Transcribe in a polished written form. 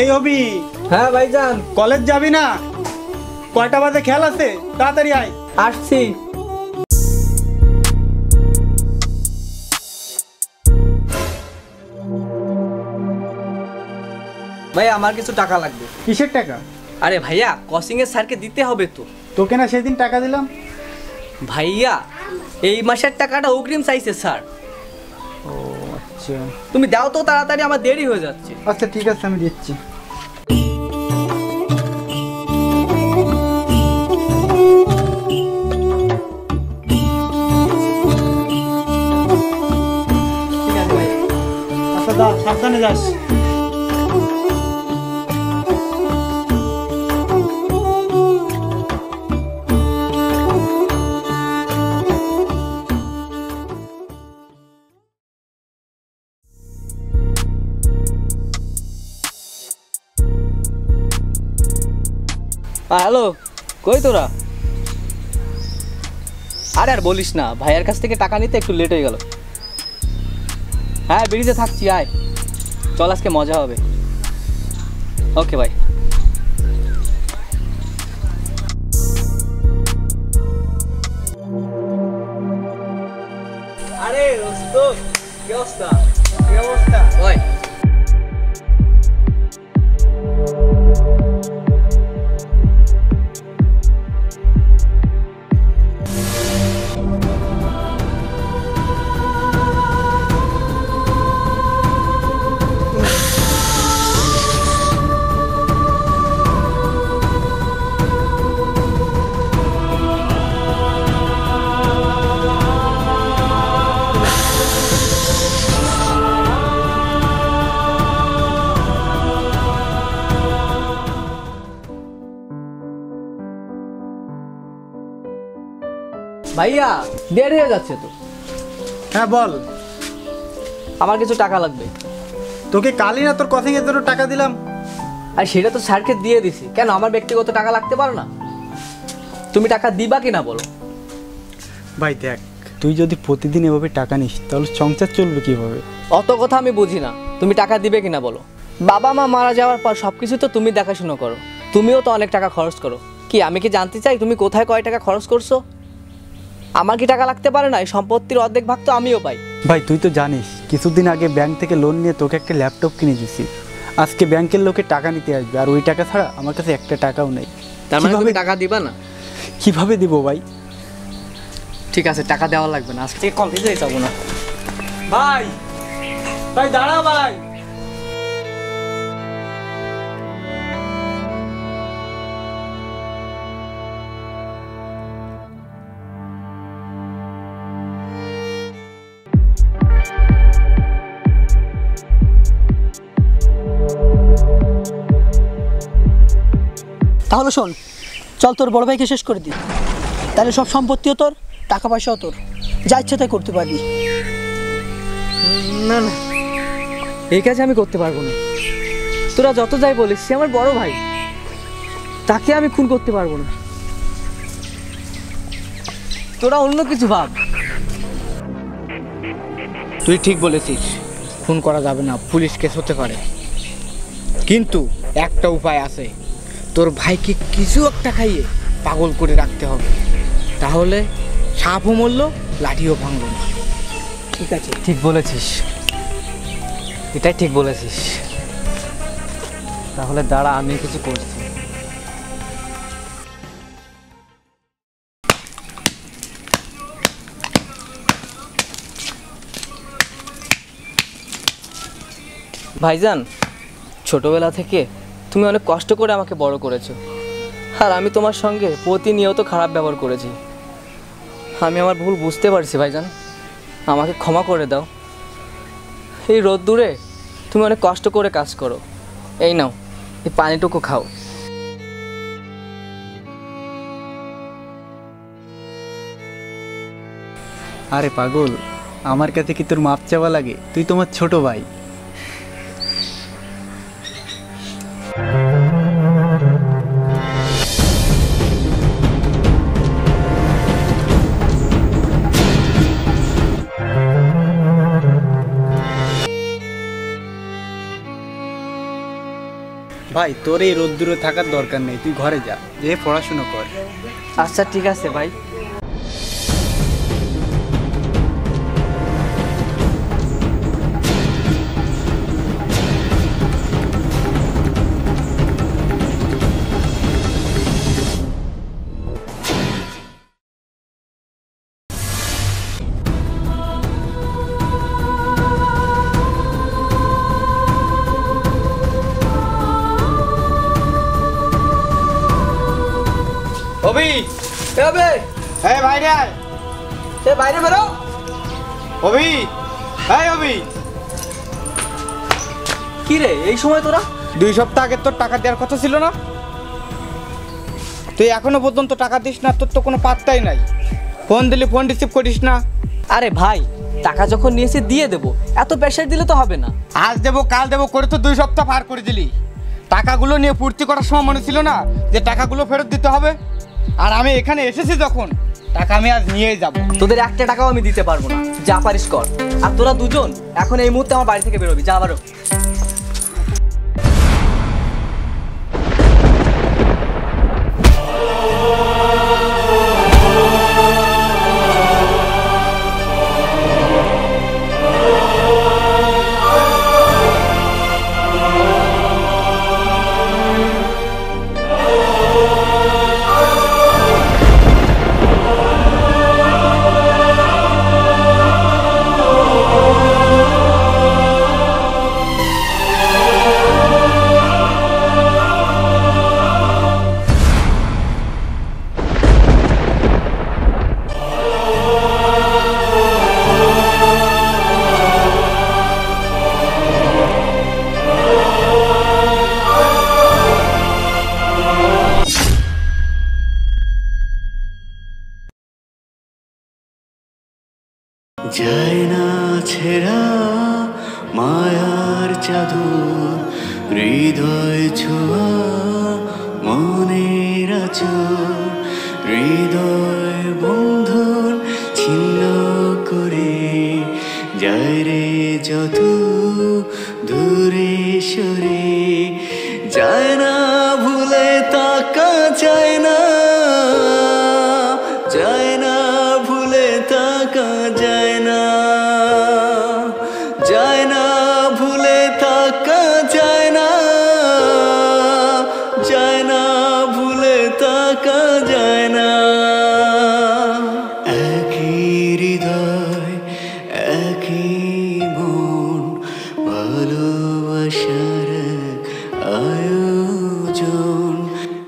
এই হবি? হ্যাঁ ভাইজান। কলেজ যাবি না? কয়টা বাজে খেয়াল আছে? তাড়াতাড়ি আয়। আসছি। ভাই আমার কিছু টাকা লাগবে। কিসের টাকা? আরে ভাইয়া কোচিং এর স্যারকে দিতে হবে তো। তোকে না সেদিন টাকা দিলাম? ভাইয়া এই মাসের টাকাটা অগ্রিম চাইছে স্যার। ও আচ্ছা, তুমি দাও তো তাড়াতাড়ি, আমার দেরি হয়ে যাচ্ছে। আচ্ছা ঠিক আছে আমি দিচ্ছি। আচ্ছা দাও, সাবধানে যাস। হ্যালো, কই তোরা? আরে আর বলিস না, ভাইয়ার কাছ থেকে টাকা নিতে একটু লেট হয়ে গেল। হ্যাঁ ব্রিজে থাকছি, আয় চল, আজকে মজা হবে। ওকে ভাই। আরে দোস্ত কি অবস্থা? কি অবস্থা ভাই? ভাইয়া দেরি হয়ে যাচ্ছে তো। হ্যাঁ বল। আমার কিছু টাকা লাগবে। তোকে কালই না তোর কোচিং এর জন্য টাকা দিলাম। আর সেটা তো স্যারকে দিয়ে দিছি, কেন আমার ব্যক্তিগত টাকা লাগতে পারে না? তুমি টাকা দিবা কিনা বলো? ভাই দেখ, তুই যদি প্রতিদিন এভাবে টাকা নিস তাহলে সংসার চলবে কিভাবে? অত কথা আমি বুঝি না, তুমি টাকা দিবে কিনা বলো? বাবা মা মারা যাওয়ার পর সবকিছু তো তুমি দেখাশোনা করো, তুমিও তো অনেক টাকা খরচ করো। কি আমি কি জানতে চাই তুমি কোথায় কয় টাকা খরচ করছো? আমার কি টাকা লাগতে পারে না? এই সম্পত্তির অর্ধেক ভাগ তো আমিও পাই। ভাই তুই তো জানিস কিছুদিন আগে ব্যাংক থেকে লোন নিয়ে তোকে একটা ল্যাপটপ কিনে দিয়েছি। আজকে ব্যাংকের লোকে টাকা নিতে আসবে, আর ওই টাকা ছাড়া আমার কাছে একটা টাকাও নেই। তার মানে তুমি টাকা দিবা না? কিভাবে দিব ভাই? ঠিক আছে টাকা দেওয়া লাগবে না, আজকে কমপ্লিট হয়ে যাবো না। ভাই ভাই দাঁড়া ভাই। তাহলে শোন, চল তোর বড় ভাইকে শেষ করে দিই, তাহলে সব সম্পত্তিও তোর, টাকা পয়সাও তোর, যা ইচ্ছে তাই করতে পারবি। না না এই কাজ আমি করতে পারবো না। তোরা যত যাই বলিস সে আমার বড় ভাই, তাকে আমি খুন করতে পারবো না। তোরা অন্য কিছু ভাব। তুই ঠিক বলেছিস, খুন করা যাবে না, পুলিশ কেস হতে পারে। কিন্তু একটা উপায় আছে, তোর ভাইকে কিছু একটা খাইয়ে পাগল করে রাখতে হবে, তাহলে সাপও মরল লাঠিও ভাঙল না। ঠিক আছে, ঠিক বলেছিস, এটাই ঠিক বলেছিস। তাহলে দাঁড়া আমি কিছু করছি। ভাইজান ছোটবেলা থেকে তুমি অনেক কষ্ট করে আমাকে বড় করেছো, আর আমি তোমার সঙ্গে প্রতিনিয়ত খারাপ ব্যবহার করেছি। আমি আমার ভুল বুঝতে পারছি ভাইজান, আমাকে ক্ষমা করে দাও। এই রোদ্দুরে তুমি অনেক কষ্ট করে কাজ করো, এই নাও এই পানিটুকু খাও। আরে পাগল, আমার কাছে কি তোর মাপ চাওয়া লাগে? তুই তোমার ছোট ভাই। भाई तोर ये रोद्दुरे थाकार दरकार नहीं, तुई घरे जा ये पढ़ाशोना कर। अच्छा ठीक आछे भाई। फেরত টাকা আমি আজ নিয়ে যাব, তোদের একটা টাকাও আমি দিতে পারবো না, যা পারিস কর। আর তোরা দুজন এখন এই মুহূর্তে আমার বাড়ি থেকে বের হবি, যা বেরো। China।